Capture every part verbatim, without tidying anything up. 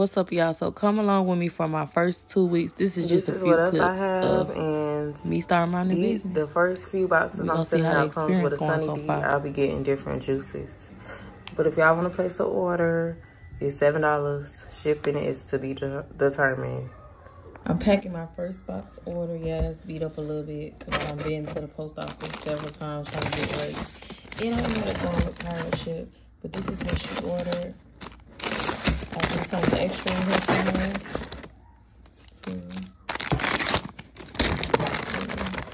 What's up, y'all? So come along with me for my first two weeks. This is this just is a few clips I have, of and me starting my new these, business. The first few boxes I'm sending out comes with a Sunny so D. I'll be getting different juices. But if y'all want to place an order, it's seven dollars. Shipping is to be de determined. I'm packing my first box order. Yeah, it's beat up a little bit because I've been to the post office several times trying to get ready. It don't end up going with Pirate Ship, but this is what she ordered. I'll do something extra in here somewhere. So,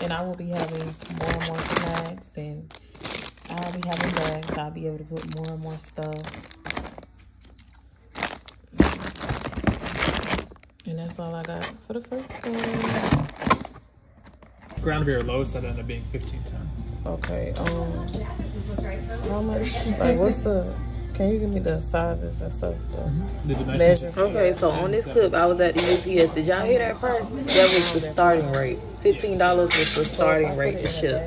and I will be having more and more snacks, and I'll be having bags. I'll be able to put more and more stuff. And that's all I got for the first one. Ground beer lowest that ended up being fifteen ten. Okay. Um, how much? Like, what's the? Can you give me the sizes and stuff? The mm-hmm. measure. Okay, so on this clip, I was at the U P S. Did y'all hear that first? That was the starting rate. Fifteen dollars was the starting rate to ship.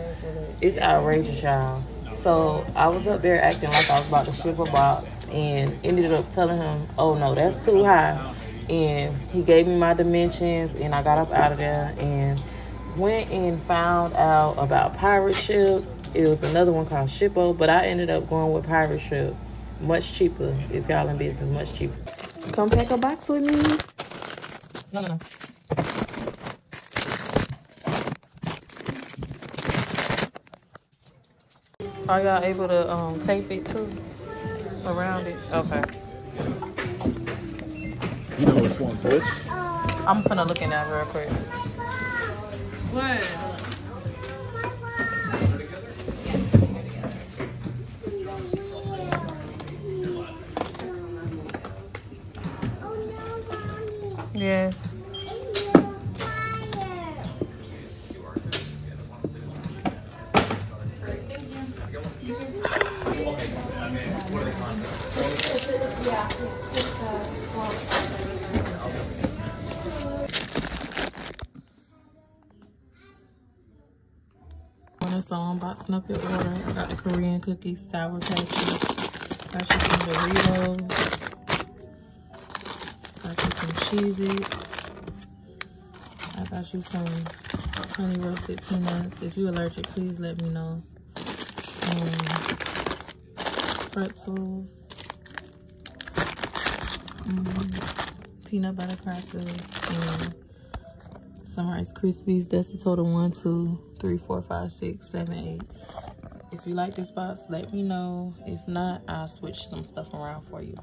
It's outrageous, y'all. So I was up there acting like I was about to ship a box, and ended up telling him, "Oh no, that's too high." And he gave me my dimensions, and I got up out of there and went and found out about Pirate Ship. It was another one called Shippo, but I ended up going with Pirate Ship. Much cheaper, if y'all in business, much cheaper. Come pack a box with me. No, no, no. Are y'all able to um, tape it too? Around it? Okay. You know which one's which? I'm finna look in that real quick. What? Yes. So I'm boxing up your order. I got the Korean cookies, sour patches. Got you some Doritos. Got you some Cheez-Its. I got you some honey roasted peanuts. If you're allergic, please let me know. Um, pretzels. Mm, peanut butter crackers. And some Rice Krispies. That's the total one, two. Three, four, five, six, seven, eight. If you like this box, let me know. If not, I'll switch some stuff around for you.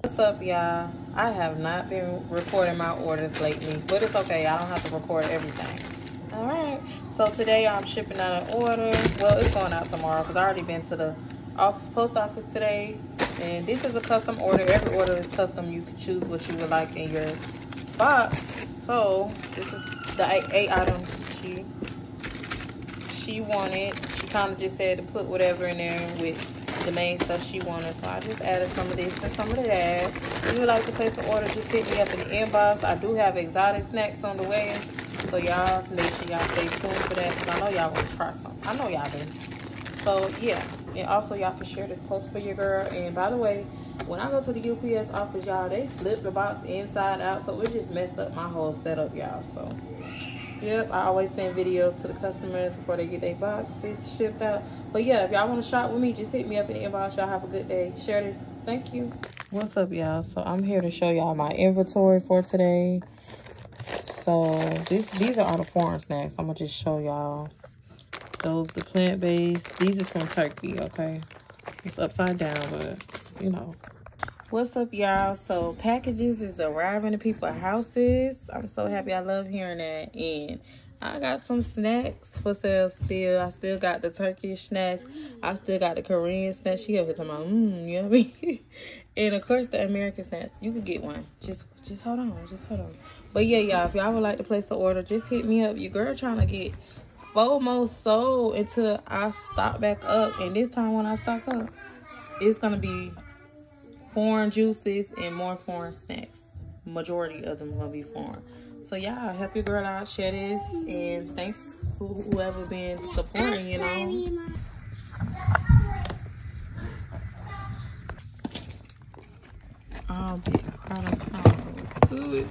What's up, y'all? I have not been recording my orders lately, but it's okay. I don't have to record everything. All right. So today I'm shipping out an order. Well, it's going out tomorrow because I already been to the off post office today. And this is a custom order. Every order is custom. You can choose what you would like in your box. So this is the eight, eight items she. She wanted, she kind of just said to put whatever in there with the main stuff she wanted. So I just added some of this and some of that. If you would like to place an order, just hit me up in the inbox. I do have exotic snacks on the way. So y'all, make sure y'all stay tuned for that. Because I know y'all want to try some. I know y'all do. So yeah. And also y'all can share this post for your girl. And by the way, when I go to the U P S office, y'all, they flip the box inside out. So it just messed up my whole setup, y'all. So... Yep, I always send videos to the customers before they get their boxes shipped out. But yeah, if y'all want to shop with me, just hit me up in the inbox. Y'all have a good day. Share this. Thank you. What's up, y'all? So I'm here to show y'all my inventory for today. So this, these are all the foreign snacks. I'm going to just show y'all. Those the plant-based. These is from Turkey, okay? It's upside down, but, you know. What's up, y'all? So packages is arriving to people's houses. I'm so happy. I love hearing that. And I got some snacks for sale still. I still got the Turkish snacks. I still got the Korean snacks. She over talking about mmm, you know what I mean? And of course the American snacks. You could get one. Just just hold on. Just hold on. But yeah, y'all, if y'all would like to place the order, just hit me up. Your girl trying to get FOMO sold until I stock back up. And this time when I stock up, it's gonna be foreign juices and more foreign snacks. Majority of them gonna be foreign. So y'all, help your girl out, share this, and thanks for whoever been supporting, you know. Oh, kind of um, food.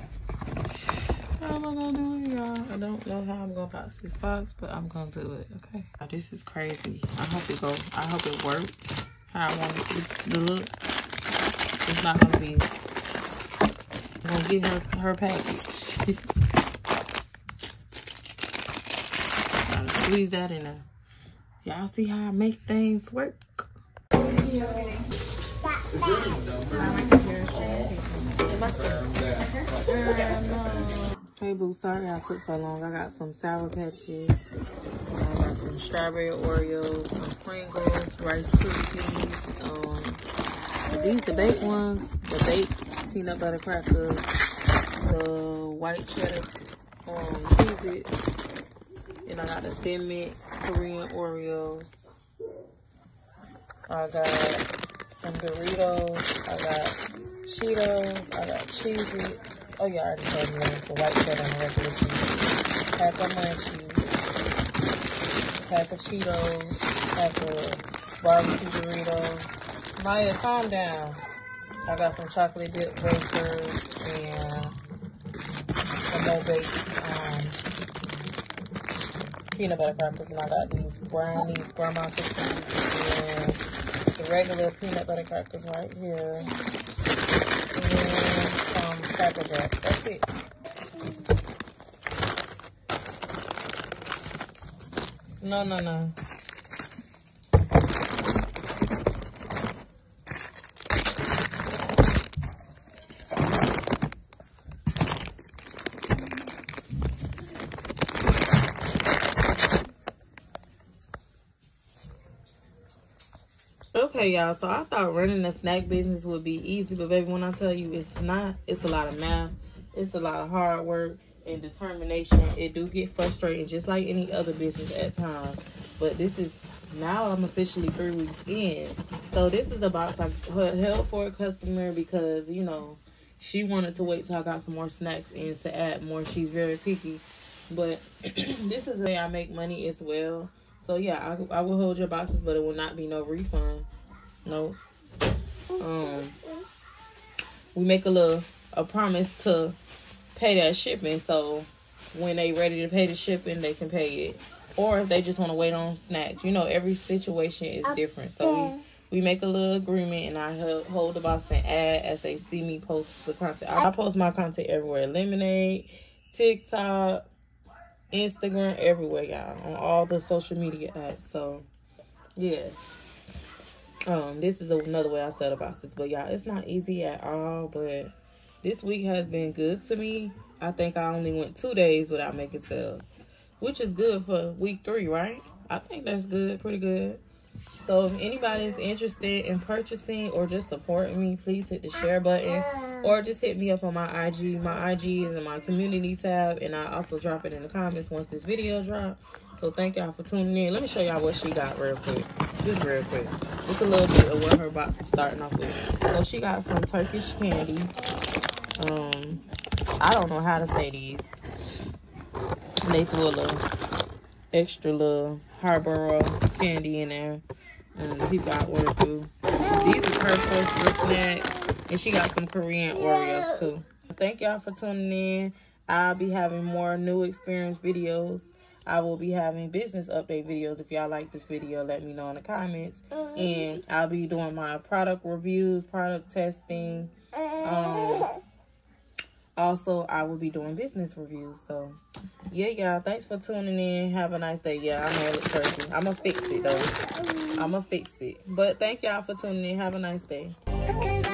How am I gonna do it, y'all? I don't know how I'm gonna box this box, but I'm gonna do it, okay? Now, this is crazy. I hope it goes, I hope it works how I want it to look. It's not gonna be, I'm gonna get her, her package. I'm gonna squeeze that in there. Y'all see how I make things work? Hey boo, sorry I took so long. I got some Sour Patches, I got some strawberry Oreos, some Pringles, Rice Krispies, um, these the baked ones, the baked peanut butter crackers, the white cheddar um, Cheez-It, and I got the Thin Mint Korean Oreos. I got some Doritos, I got Cheetos, I got Cheez-It. Oh yeah, I already told you the white cheddar and the regular Cheez-It. Pack of Munchies, pack of Cheetos, pack of barbecue Doritos. Maya, calm down. I got some chocolate dip wafers and some no-bake um, peanut butter crackers. And I got these brownies, grandma cookies, and the regular peanut butter crackers right here, and some um, Cracker Jacks. That's it. No, no, no. Okay, y'all, so I thought running a snack business would be easy, but baby, when I tell you it's not, it's a lot of math, it's a lot of hard work and determination. It do get frustrating, just like any other business at times. But this is, now I'm officially three weeks in. So this is a box I held for a customer because, you know, she wanted to wait till I got some more snacks in to add more. She's very picky, but this is the way I make money as well. So yeah, I, I will hold your boxes, but it will not be no refund. No, um, we make a little a promise to pay that shipping. So when they ready to pay the shipping, they can pay it. Or if they just want to wait on snacks, you know, every situation is different. So we, we make a little agreement, and I hold, hold the box and add as they see me post the content. I post my content everywhere: Lemonade, TikTok, Instagram, everywhere, y'all, on all the social media apps. So yeah. Um, this is another way I sell the boxes, but y'all, it's not easy at all, but this week has been good to me. I think I only went two days without making sales, which is good for week three, right? I think that's good, pretty good. So if anybody's interested in purchasing or just supporting me, please hit the share button or just hit me up on my I G. My I G is in my community tab, and I also drop it in the comments once this video drops. So thank y'all for tuning in. Let me show y'all what she got real quick. Just real quick. Just a little bit of what her box is starting off with. So she got some Turkish candy. Um, I don't know how to say these. They threw a little extra little Harborough candy in there. Um, the people I ordered through. These is her first snacks. And she got some Korean Oreos too. Thank y'all for tuning in. I'll be having more new experience videos. I will be having business update videos. If y'all like this video, let me know in the comments. And I'll be doing my product reviews, product testing. Um, also, I will be doing business reviews. So, yeah, y'all, thanks for tuning in. Have a nice day. Yeah, I know it looks crazy. I'm going to fix it, though. I'm going to fix it. But thank y'all for tuning in. Have a nice day.